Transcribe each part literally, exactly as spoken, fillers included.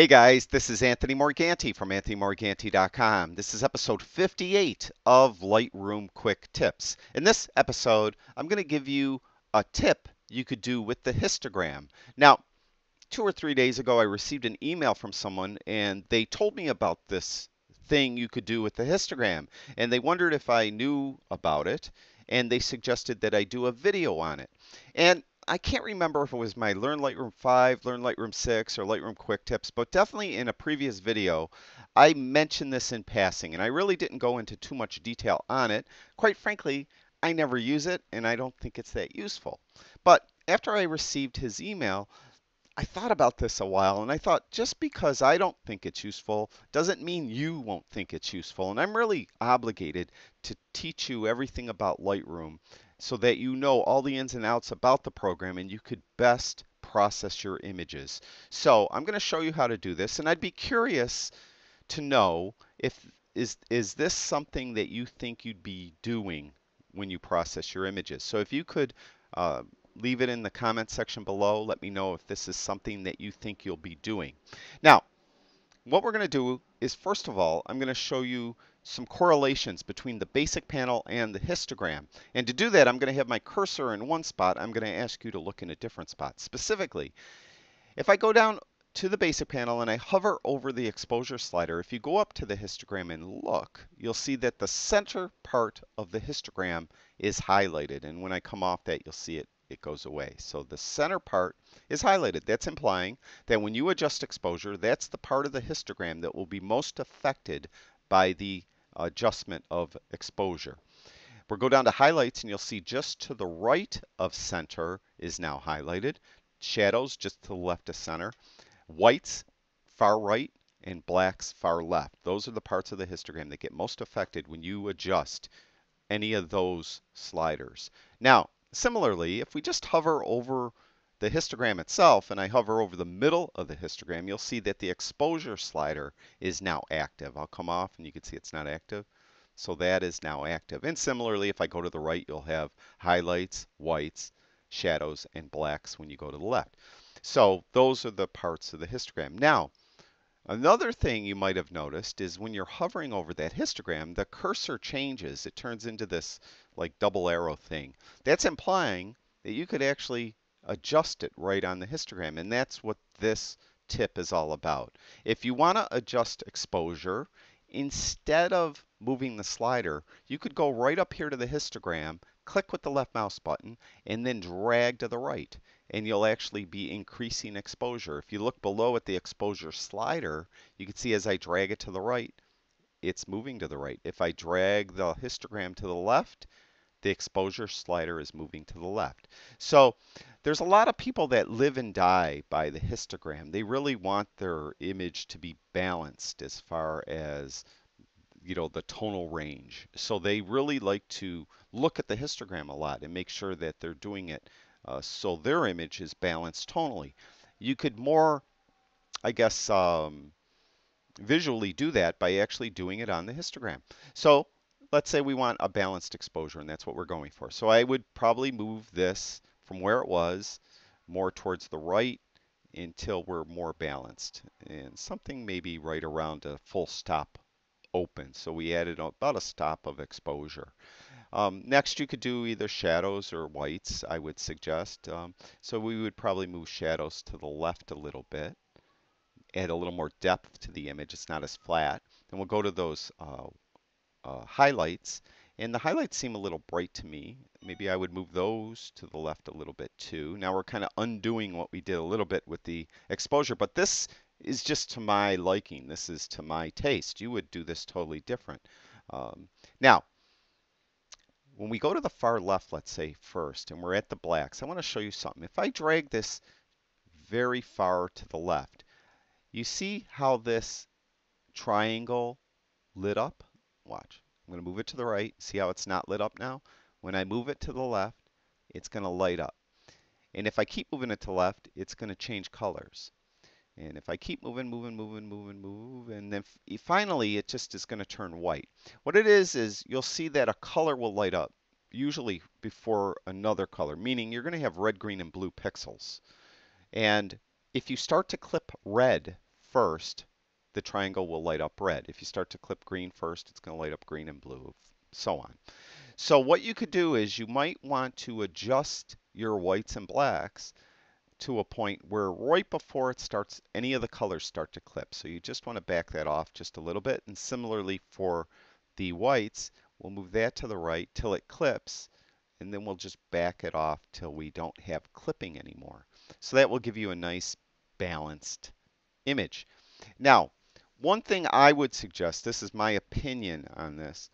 Hey guys, this is Anthony Morganti from Anthony Morganti dot com. This is episode fifty-eight of Lightroom Quick Tips. In this episode, I'm going to give you a tip you could do with the histogram. Now, two or three days ago, I received an email from someone and they told me about this thing you could do with the histogram. And they wondered if I knew about it, and they suggested that I do a video on it. And I can't remember if it was my Learn Lightroom five, Learn Lightroom six, or Lightroom Quick Tips, but definitely in a previous video, I mentioned this in passing, and I really didn't go into too much detail on it. Quite frankly, I never use it, and I don't think it's that useful. But after I received his email, I thought about this a while, and I thought, just because I don't think it's useful doesn't mean you won't think it's useful, and I'm really obligated to teach you everything about Lightroom, so that you know all the ins and outs about the program and you could best process your images. So I'm going to show you how to do this, and I'd be curious to know if is is this something that you think you'd be doing when you process your images. So if you could uh, leave it in the comment section below, let me know if this is something that you think you'll be doing. Now, what we're going to do is, first of all, I'm going to show you some correlations between the basic panel and the histogram. And to do that, I'm going to have my cursor in one spot. I'm going to ask you to look in a different spot. Specifically, if I go down to the basic panel and I hover over the exposure slider, if you go up to the histogram and look, you'll see that the center part of the histogram is highlighted. And when I come off that, you'll see it, it goes away. So the center part is highlighted. That's implying that when you adjust exposure, that's the part of the histogram that will be most affected by the adjustment of exposure. We'll go down to highlights, and you'll see just to the right of center is now highlighted. Shadows just to the left of center. Whites, far right, and blacks, far left. Those are the parts of the histogram that get most affected when you adjust any of those sliders. Now, similarly, if we just hover over the histogram itself, and I hover over the middle of the histogram, you'll see that the exposure slider is now active. I'll come off and you can see it's not active. So that is now active. And similarly, if I go to the right, you'll have highlights, whites, shadows, and blacks when you go to the left. So those are the parts of the histogram. Now, another thing you might have noticed is when you're hovering over that histogram, the cursor changes. It turns into this like double arrow thing. That's implying that you could actually adjust it right on the histogram, and that's what this tip is all about. If you want to adjust exposure, instead of moving the slider, you could go right up here to the histogram, click with the left mouse button, and then drag to the right, and you'll actually be increasing exposure. If you look below at the exposure slider, you can see as I drag it to the right, it's moving to the right. If I drag the histogram to the left, the exposure slider is moving to the left. So there's a lot of people that live and die by the histogram. They really want their image to be balanced as far as, you know, the tonal range. So they really like to look at the histogram a lot and make sure that they're doing it uh, so their image is balanced tonally. You could more, I guess, um, visually do that by actually doing it on the histogram. So let's say we want a balanced exposure, and that's what we're going for. So I would probably move this from where it was more towards the right until we're more balanced, and something maybe right around a full stop open. So we added about a stop of exposure. Um, next, you could do either shadows or whites, I would suggest. Um, so we would probably move shadows to the left a little bit, add a little more depth to the image. It's not as flat. Then we'll go to those uh, Uh, highlights, and the highlights seem a little bright to me. Maybe I would move those to the left a little bit too. Now we're kind of undoing what we did a little bit with the exposure, but this is just to my liking. This is to my taste. You would do this totally different. Um, now, when we go to the far left, let's say first, and we're at the blacks, I want to show you something. If I drag this very far to the left, you see how this triangle lit up? Watch. I'm going to move it to the right. See how it's not lit up now? When I move it to the left, it's going to light up. And if I keep moving it to the left, it's going to change colors. And if I keep moving, moving, moving, moving, moving, and then finally it just is going to turn white. What it is is you'll see that a color will light up, usually before another color, meaning you're going to have red, green, and blue pixels. And if you start to clip red first, the triangle will light up red. If you start to clip green first, it's going to light up green and blue, so on. So what you could do is you might want to adjust your whites and blacks to a point where right before it starts, any of the colors start to clip. So you just want to back that off just a little bit. And similarly for the whites, we'll move that to the right till it clips, and then we'll just back it off till we don't have clipping anymore. So that will give you a nice balanced image. Now, one thing I would suggest, this is my opinion on this,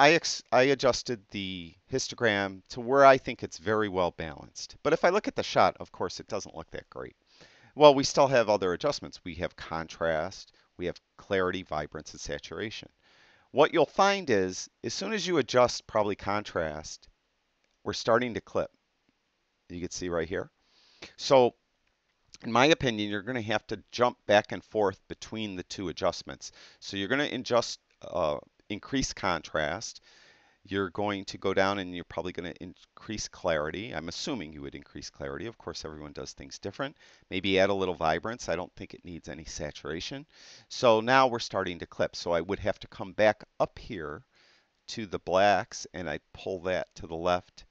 I, ex I adjusted the histogram to where I think it's very well balanced. But if I look at the shot, of course, it doesn't look that great. Well, we still have other adjustments. We have contrast, we have clarity, vibrance, and saturation. What you'll find is, as soon as you adjust probably contrast, we're starting to clip. You can see right here. So in my opinion, you're going to have to jump back and forth between the two adjustments. So you're going to adjust, uh, increase contrast. You're going to go down and you're probably going to increase clarity. I'm assuming you would increase clarity. Of course, everyone does things different. Maybe add a little vibrance. I don't think it needs any saturation. So now we're starting to clip. So I would have to come back up here to the blacks and I'd pull that to the left.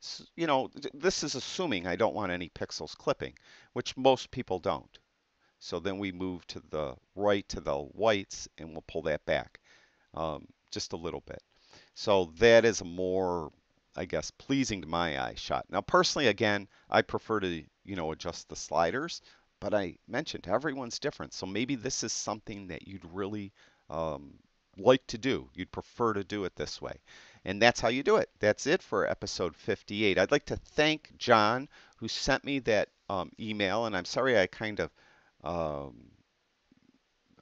So, you know, th this is assuming I don't want any pixels clipping, which most people don't. So then we move to the right to the whites and we'll pull that back um, just a little bit. So that is a more, I guess, pleasing to my eye shot. Now, personally, again, I prefer to, you know, adjust the sliders, but I mentioned everyone's different. So maybe this is something that you'd really um, like to do. You'd prefer to do it this way. And that's how you do it. That's it for episode fifty-eight. I'd like to thank John, who sent me that um, email. And I'm sorry I kind of, um,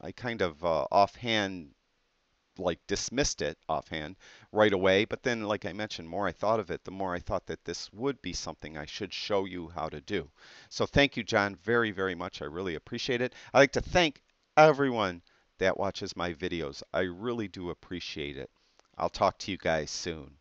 I kind of uh, offhand, like dismissed it offhand right away, but then like I mentioned, more I thought of it, the more I thought that this would be something I should show you how to do. So thank you, John, very, very much. I really appreciate it. I'd like to thank everyone that watches my videos. I really do appreciate it. I'll talk to you guys soon.